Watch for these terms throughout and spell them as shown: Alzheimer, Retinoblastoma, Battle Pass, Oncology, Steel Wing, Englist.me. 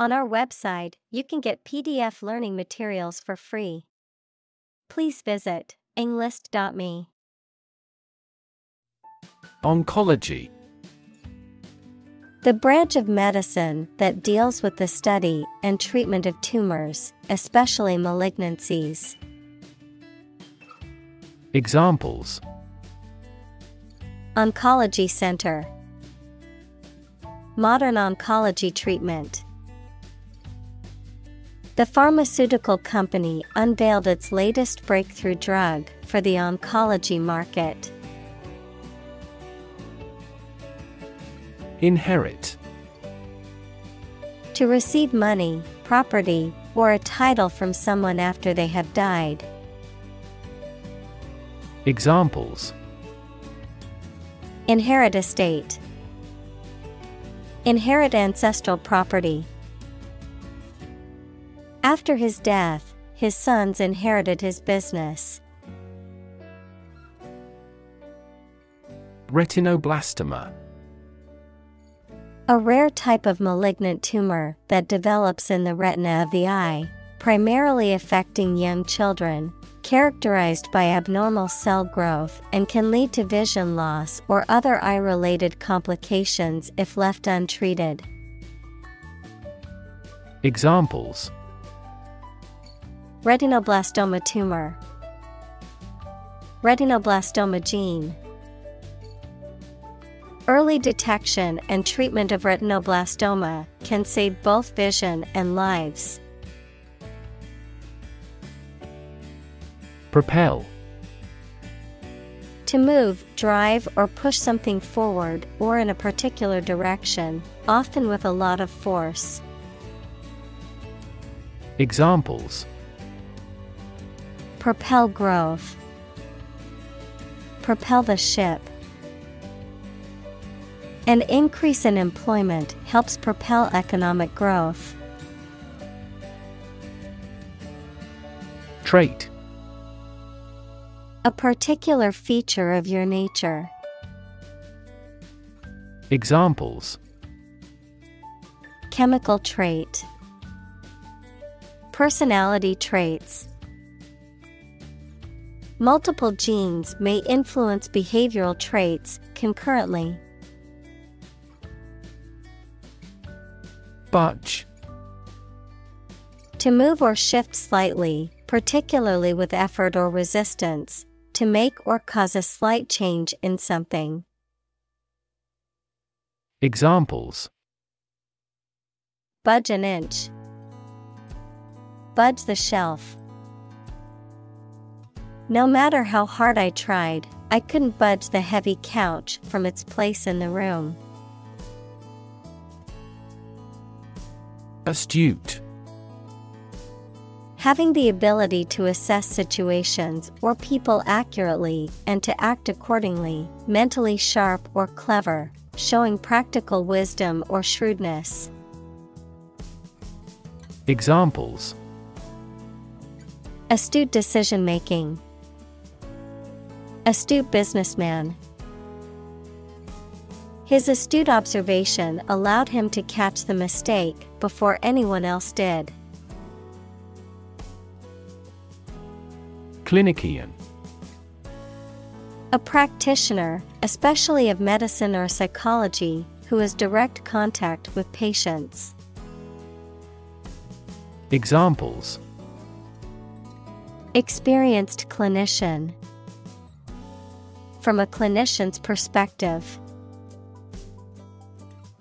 On our website, you can get PDF learning materials for free. Please visit Englist.me. Oncology. The branch of medicine that deals with the study and treatment of tumors, especially malignancies. Examples: Oncology Center, Modern Oncology Treatment. The pharmaceutical company unveiled its latest breakthrough drug for the oncology market. Inherit. To receive money, property, or a title from someone after they have died. Examples: Inherit estate, inherit ancestral property. After his death, his sons inherited his business. Retinoblastoma. A rare type of malignant tumor that develops in the retina of the eye, primarily affecting young children, characterized by abnormal cell growth and can lead to vision loss or other eye-related complications if left untreated. Examples: Retinoblastoma tumor, retinoblastoma gene. Early detection and treatment of retinoblastoma can save both vision and lives. Propel. To move, drive, or push something forward or in a particular direction, often with a lot of force. Examples: Propel growth, propel the ship. An increase in employment helps propel economic growth. Trait. A particular feature of your nature. Examples: Chemical trait, personality traits. Multiple genes may influence behavioral traits concurrently. Budge. To move or shift slightly, particularly with effort or resistance, to make or cause a slight change in something. Examples: Budge an inch, budge the shelf. No matter how hard I tried, I couldn't budge the heavy couch from its place in the room. Astute. Having the ability to assess situations or people accurately and to act accordingly, mentally sharp or clever, showing practical wisdom or shrewdness. Examples: Astute decision-making, astute businessman. His astute observation allowed him to catch the mistake before anyone else did. Clinician. A practitioner, especially of medicine or psychology, who has direct contact with patients. Examples: Experienced clinician, from a clinician's perspective.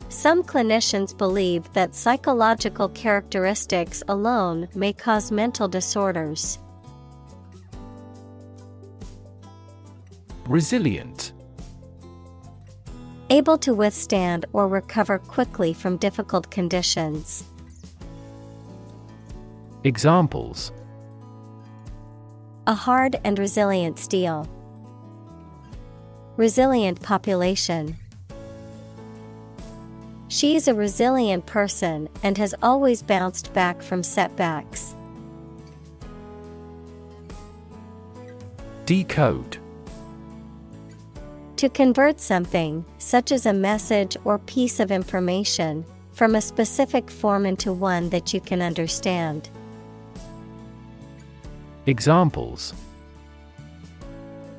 Some clinicians believe that psychological characteristics alone may cause mental disorders. Resilient. Able to withstand or recover quickly from difficult conditions. Examples: A hard and resilient steel, resilient population. She is a resilient person and has always bounced back from setbacks. Decode. To convert something, such as a message or piece of information, from a specific form into one that you can understand. Examples: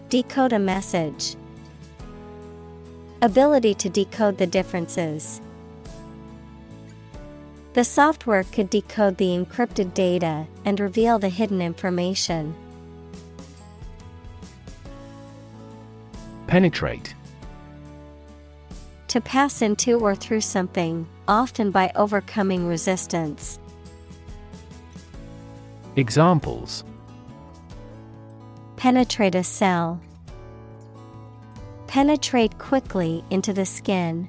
decode a message. Ability to decode the differences. The software could decode the encrypted data and reveal the hidden information. Penetrate. To pass into or through something, often by overcoming resistance. Examples: penetrate a cell. Penetrate quickly into the skin.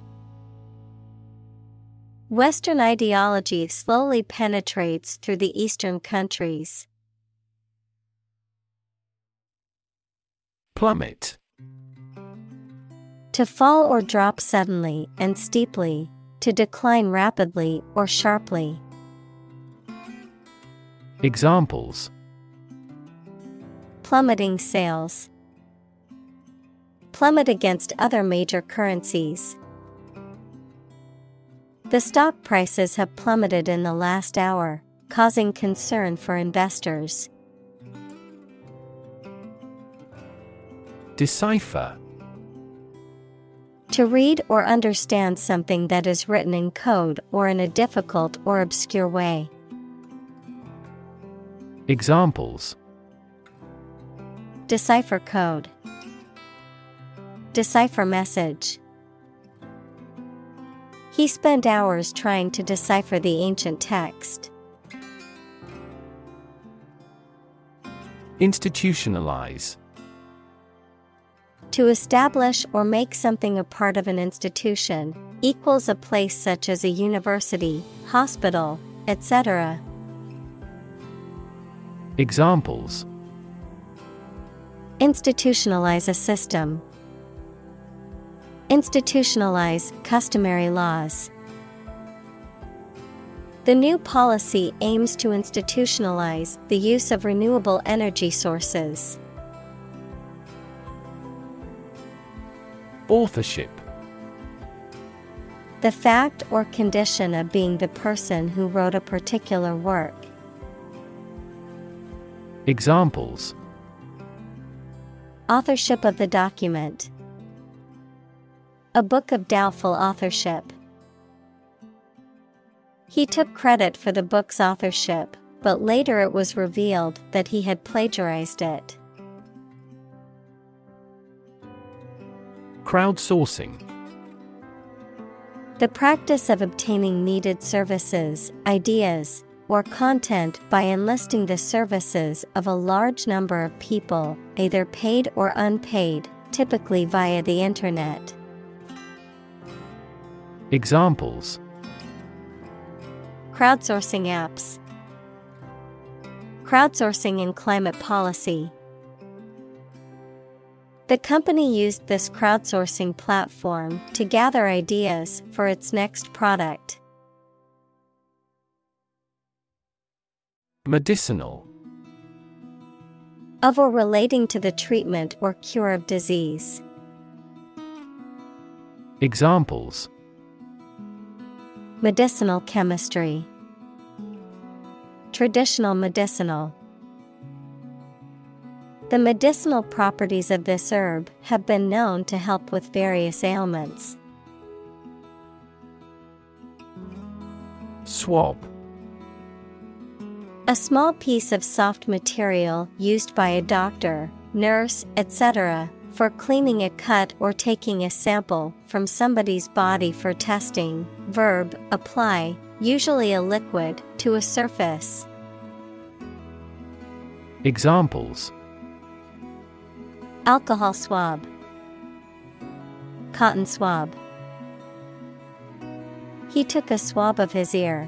Western ideology slowly penetrates through the Eastern countries. Plummet. To fall or drop suddenly and steeply, to decline rapidly or sharply. Examples: plummeting sales. Plummet against other major currencies. The stock prices have plummeted in the last hour, causing concern for investors. Decipher. To read or understand something that is written in code or in a difficult or obscure way. Examples: decipher code. Decipher message. He spent hours trying to decipher the ancient text. Institutionalize. To establish or make something a part of an institution, equals a place such as a university, hospital, etc. Examples: institutionalize a system. Institutionalize customary laws. The new policy aims to institutionalize the use of renewable energy sources. Authorship. The fact or condition of being the person who wrote a particular work. Examples: authorship of the document. A book of doubtful authorship. He took credit for the book's authorship, but later it was revealed that he had plagiarized it. Crowdsourcing. The practice of obtaining needed services, ideas, or content by enlisting the services of a large number of people, either paid or unpaid, typically via the internet. Examples: crowdsourcing apps. Crowdsourcing in climate policy. The company used this crowdsourcing platform to gather ideas for its next product. Medicinal. Of or relating to the treatment or cure of disease. Examples: medicinal chemistry. Traditional medicinal. The medicinal properties of this herb have been known to help with various ailments. Swab. A small piece of soft material used by a doctor, nurse, etc. for cleaning a cut or taking a sample from somebody's body for testing. Verb, apply, usually a liquid, to a surface. Examples: alcohol swab. Cotton swab. He took a swab of his ear.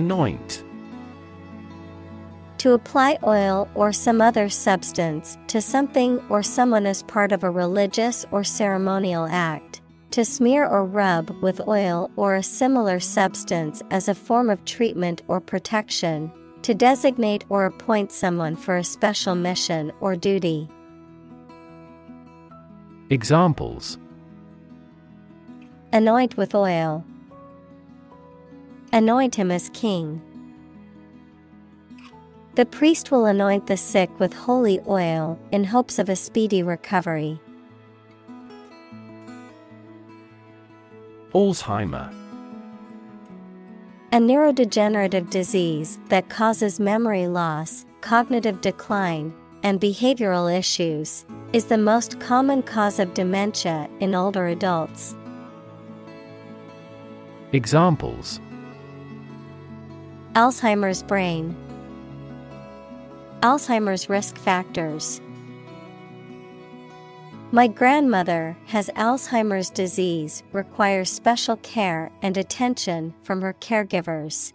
Anoint. To apply oil or some other substance to something or someone as part of a religious or ceremonial act. To smear or rub with oil or a similar substance as a form of treatment or protection. To designate or appoint someone for a special mission or duty. Examples: Anoint with oil. Anoint him as king. The priest will anoint the sick with holy oil in hopes of a speedy recovery. Alzheimer. A neurodegenerative disease that causes memory loss, cognitive decline, and behavioral issues, is the most common cause of dementia in older adults. Examples: Alzheimer's brain, Alzheimer's risk factors. My grandmother has Alzheimer's disease, requires special care and attention from her caregivers.